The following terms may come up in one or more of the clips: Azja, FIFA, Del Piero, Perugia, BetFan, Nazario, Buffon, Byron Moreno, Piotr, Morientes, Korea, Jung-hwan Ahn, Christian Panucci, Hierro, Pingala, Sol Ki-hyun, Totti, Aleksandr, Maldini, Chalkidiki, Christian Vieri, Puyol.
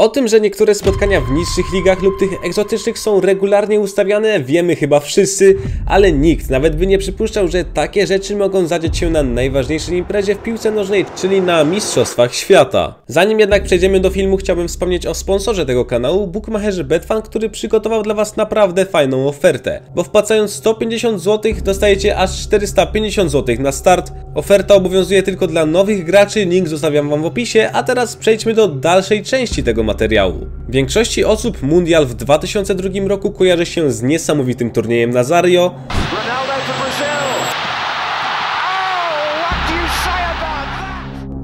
O tym, że niektóre spotkania w niższych ligach lub tych egzotycznych są regularnie ustawiane, wiemy chyba wszyscy, ale nikt nawet by nie przypuszczał, że takie rzeczy mogą zadzieć się na najważniejszej imprezie w piłce nożnej, czyli na Mistrzostwach Świata. Zanim jednak przejdziemy do filmu, chciałbym wspomnieć o sponsorze tego kanału, bookmacherze BetFan, który przygotował dla Was naprawdę fajną ofertę, bo wpłacając 150 zł dostajecie aż 450 zł na start. Oferta obowiązuje tylko dla nowych graczy, link zostawiam Wam w opisie, a teraz przejdźmy do dalszej części tego materiału. Większości osób Mundial w 2002 roku kojarzy się z niesamowitym turniejem Nazario,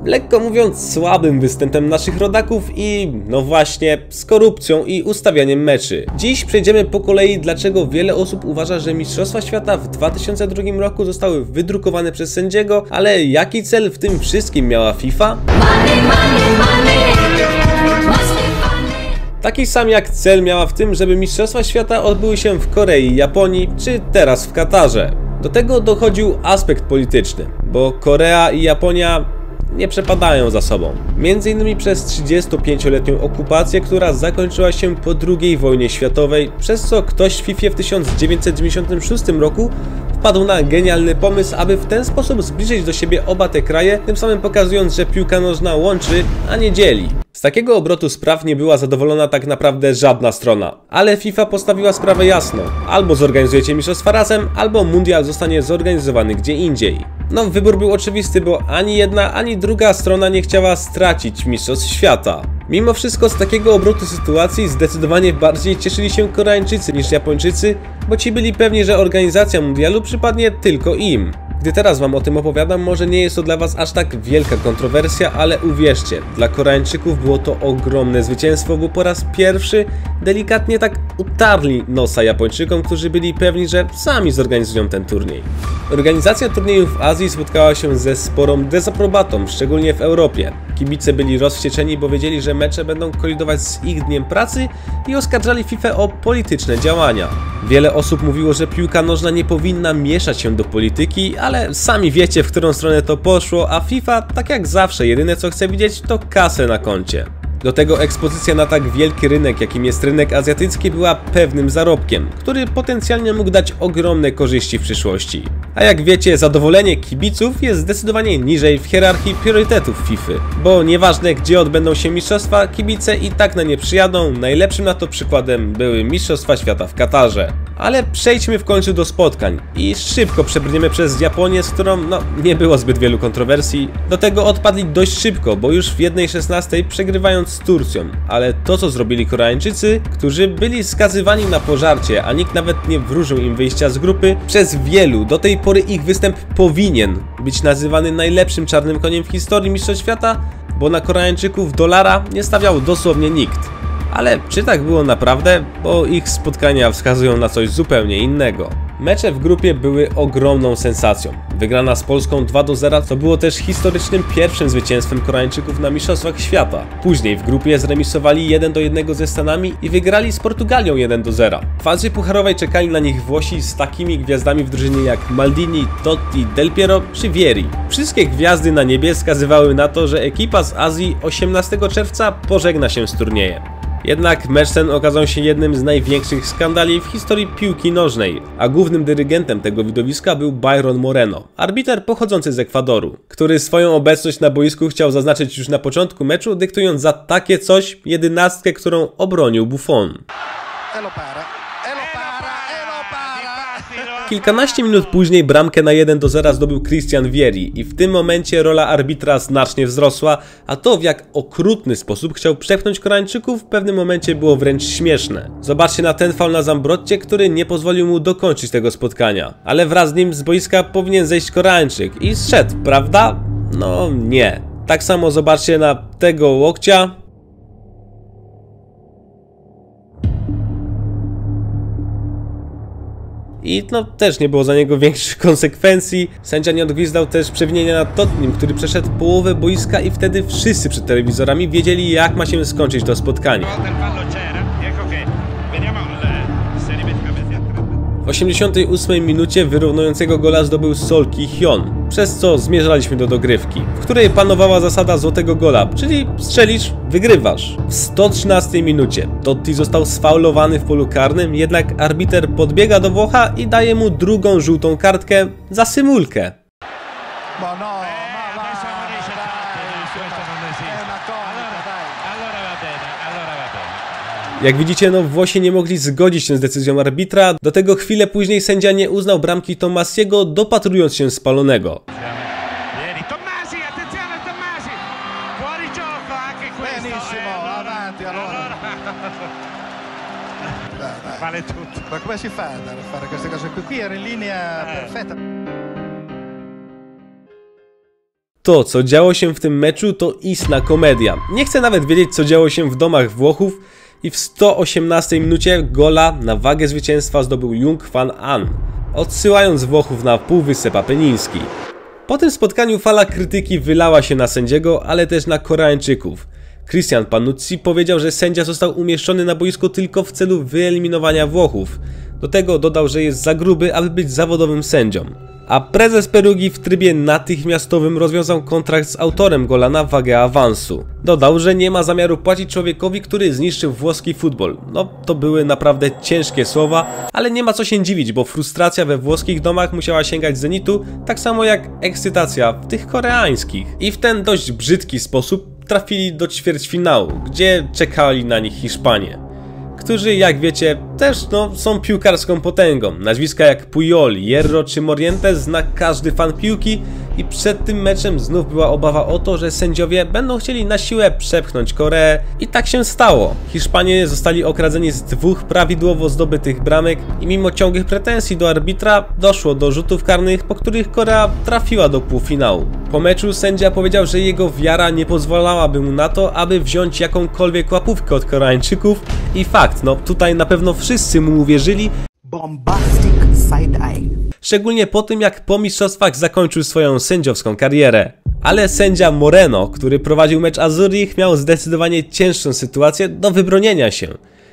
lekko mówiąc słabym występem naszych rodaków i, no właśnie, z korupcją i ustawianiem meczy. Dziś przejdziemy po kolei, dlaczego wiele osób uważa, że Mistrzostwa Świata w 2002 roku zostały wydrukowane przez sędziego, ale jaki cel w tym wszystkim miała FIFA? Money, money, money. Taki sam jak cel miała w tym, żeby Mistrzostwa Świata odbyły się w Korei, Japonii czy teraz w Katarze. Do tego dochodził aspekt polityczny, bo Korea i Japonia nie przepadają za sobą. Między innymi przez 35-letnią okupację, która zakończyła się po II wojnie światowej, przez co ktoś w FIFA w 1996 roku wpadł na genialny pomysł, aby w ten sposób zbliżyć do siebie oba te kraje, tym samym pokazując, że piłka nożna łączy, a nie dzieli. Z takiego obrotu spraw nie była zadowolona tak naprawdę żadna strona, ale FIFA postawiła sprawę jasno. Albo zorganizujecie mistrzostwa razem, albo mundial zostanie zorganizowany gdzie indziej. No, wybór był oczywisty, bo ani jedna, ani druga strona nie chciała stracić mistrzostw świata. Mimo wszystko z takiego obrotu sytuacji zdecydowanie bardziej cieszyli się Koreańczycy niż Japończycy, bo ci byli pewni, że organizacja mundialu przypadnie tylko im. Gdy teraz Wam o tym opowiadam, może nie jest to dla Was aż tak wielka kontrowersja, ale uwierzcie, dla Koreańczyków było to ogromne zwycięstwo, bo po raz pierwszy delikatnie tak utarli nosa Japończykom, którzy byli pewni, że sami zorganizują ten turniej. Organizacja turnieju w Azji spotkała się ze sporą dezaprobatą, szczególnie w Europie. Kibice byli rozwścieczeni, bo wiedzieli, że mecze będą kolidować z ich dniem pracy i oskarżali FIFA o polityczne działania. Wiele osób mówiło, że piłka nożna nie powinna mieszać się do polityki, ale sami wiecie, w którą stronę to poszło, a FIFA, tak jak zawsze, jedyne co chce widzieć to kasę na koncie. Do tego ekspozycja na tak wielki rynek, jakim jest rynek azjatycki, była pewnym zarobkiem, który potencjalnie mógł dać ogromne korzyści w przyszłości. A jak wiecie, zadowolenie kibiców jest zdecydowanie niżej w hierarchii priorytetów FIFA, bo nieważne gdzie odbędą się mistrzostwa, kibice i tak na nie przyjadą, najlepszym na to przykładem były Mistrzostwa Świata w Katarze. Ale przejdźmy w końcu do spotkań i szybko przebrniemy przez Japonię, z którą nie było zbyt wielu kontrowersji. Do tego odpadli dość szybko, bo już w 1:16 przegrywając z Turcją, ale to co zrobili Koreańczycy, którzy byli skazywani na pożarcie, a nikt nawet nie wróżył im wyjścia z grupy, przez wielu do tej pory ich występ powinien być nazywany najlepszym czarnym koniem w historii Mistrzostw Świata, bo na Koreańczyków dolara nie stawiał dosłownie nikt. Ale czy tak było naprawdę? Bo ich spotkania wskazują na coś zupełnie innego. Mecze w grupie były ogromną sensacją. Wygrana z Polską 2-0 to było też historycznym pierwszym zwycięstwem Koreańczyków na Mistrzostwach Świata. Później w grupie zremisowali 1-1 ze Stanami i wygrali z Portugalią 1-0. W fazie pucharowej czekali na nich Włosi z takimi gwiazdami w drużynie jak Maldini, Totti, Del Piero czy Vieri. Wszystkie gwiazdy na niebie wskazywały na to, że ekipa z Azji 18 czerwca pożegna się z turniejem. Jednak mecz ten okazał się jednym z największych skandali w historii piłki nożnej, a głównym dyrygentem tego widowiska był Byron Moreno, arbiter pochodzący z Ekwadoru, który swoją obecność na boisku chciał zaznaczyć już na początku meczu, dyktując za takie coś 11, którą obronił Buffon. Kilkanaście minut później bramkę na 1-0 zdobył Christian Vieri i w tym momencie rola arbitra znacznie wzrosła, a to w jak okrutny sposób chciał przepchnąć Koreańczyków w pewnym momencie było wręcz śmieszne. Zobaczcie na ten faul na Zambrotcie, który nie pozwolił mu dokończyć tego spotkania, ale wraz z nim z boiska powinien zejść Koreańczyk i zszedł, prawda? No nie. Tak samo zobaczcie na tego łokcia. I też nie było za niego większych konsekwencji. Sędzia nie odgwizdał też przewinienia na Tottim, który przeszedł połowę boiska i wtedy wszyscy przed telewizorami wiedzieli, jak ma się skończyć to spotkanie. W 88 minucie wyrównującego gola zdobył Sol Ki-hyun. przez co zmierzaliśmy do dogrywki, w której panowała zasada złotego gola, czyli strzelisz, wygrywasz. W 113 minucie Totti został sfaulowany w polu karnym, jednak arbiter podbiega do Włocha i daje mu drugą żółtą kartkę za symulkę. Jak widzicie, no Włosi nie mogli zgodzić się z decyzją arbitra, do tego chwilę później sędzia nie uznał bramki Tomasiego, dopatrując się spalonego. To, co działo się w tym meczu, to istna komedia. Nie chcę nawet wiedzieć, co działo się w domach Włochów. I w 118 minucie gola na wagę zwycięstwa zdobył Jung-hwan Ahn, odsyłając Włochów na półwysep apeniński. Po tym spotkaniu fala krytyki wylała się na sędziego, ale też na Koreańczyków. Christian Panucci powiedział, że sędzia został umieszczony na boisku tylko w celu wyeliminowania Włochów. Do tego dodał, że jest za gruby, aby być zawodowym sędzią. A prezes Perugi w trybie natychmiastowym rozwiązał kontrakt z autorem gola na wagę awansu. Dodał, że nie ma zamiaru płacić człowiekowi, który zniszczył włoski futbol. No, to były naprawdę ciężkie słowa, ale nie ma co się dziwić, bo frustracja we włoskich domach musiała sięgać zenitu, tak samo jak ekscytacja w tych koreańskich. I w ten dość brzydki sposób trafili do ćwierćfinału, gdzie czekali na nich Hiszpanie, którzy, jak wiecie, też są piłkarską potęgą. Nazwiska jak Puyol, Hierro czy Morientes zna każdy fan piłki i przed tym meczem znów była obawa o to, że sędziowie będą chcieli na siłę przepchnąć Koreę i tak się stało. Hiszpanie zostali okradzeni z dwóch prawidłowo zdobytych bramek i mimo ciągłych pretensji do arbitra doszło do rzutów karnych, po których Korea trafiła do półfinału. Po meczu sędzia powiedział, że jego wiara nie pozwalałaby mu na to, aby wziąć jakąkolwiek łapówkę od Koreańczyków i fakt, tutaj na pewno wszyscy mu uwierzyli. Bombastic side-eye. Szczególnie po tym, jak po mistrzostwach zakończył swoją sędziowską karierę. Ale sędzia Moreno, który prowadził mecz Azurich, miał zdecydowanie cięższą sytuację do wybronienia się.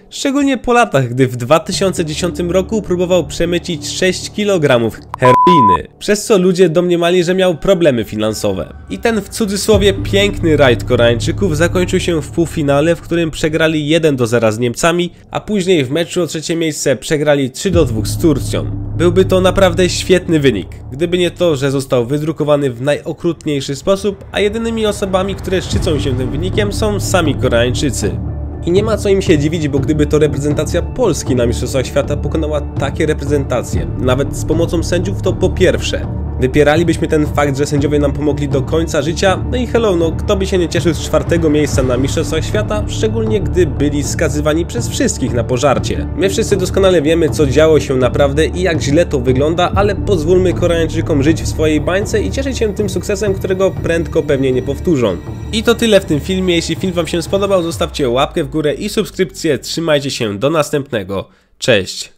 Szczególnie po latach, gdy w 2010 roku próbował przemycić 6 kg heroiny, przez co ludzie domniemali, że miał problemy finansowe. I ten w cudzysłowie piękny rajd Koreańczyków zakończył się w półfinale, w którym przegrali 1-0 z Niemcami, a później w meczu o trzecie miejsce przegrali 3-2 z Turcją. Byłby to naprawdę świetny wynik, gdyby nie to, że został wydrukowany w najokrutniejszy sposób, a jedynymi osobami, które szczycą się tym wynikiem, są sami Koreańczycy. I nie ma co im się dziwić, bo gdyby to reprezentacja Polski na Mistrzostwach Świata pokonała takie reprezentacje, nawet z pomocą sędziów, to po pierwsze, wypieralibyśmy ten fakt, że sędziowie nam pomogli do końca życia, no i hello, kto by się nie cieszył z 4. miejsca na Mistrzostwach Świata, szczególnie gdy byli skazywani przez wszystkich na pożarcie. My wszyscy doskonale wiemy, co działo się naprawdę i jak źle to wygląda, ale pozwólmy Koreańczykom żyć w swojej bańce i cieszyć się tym sukcesem, którego prędko pewnie nie powtórzą. I to tyle w tym filmie. Jeśli film wam się spodobał, zostawcie łapkę w górę i subskrypcję. Trzymajcie się, do następnego. Cześć!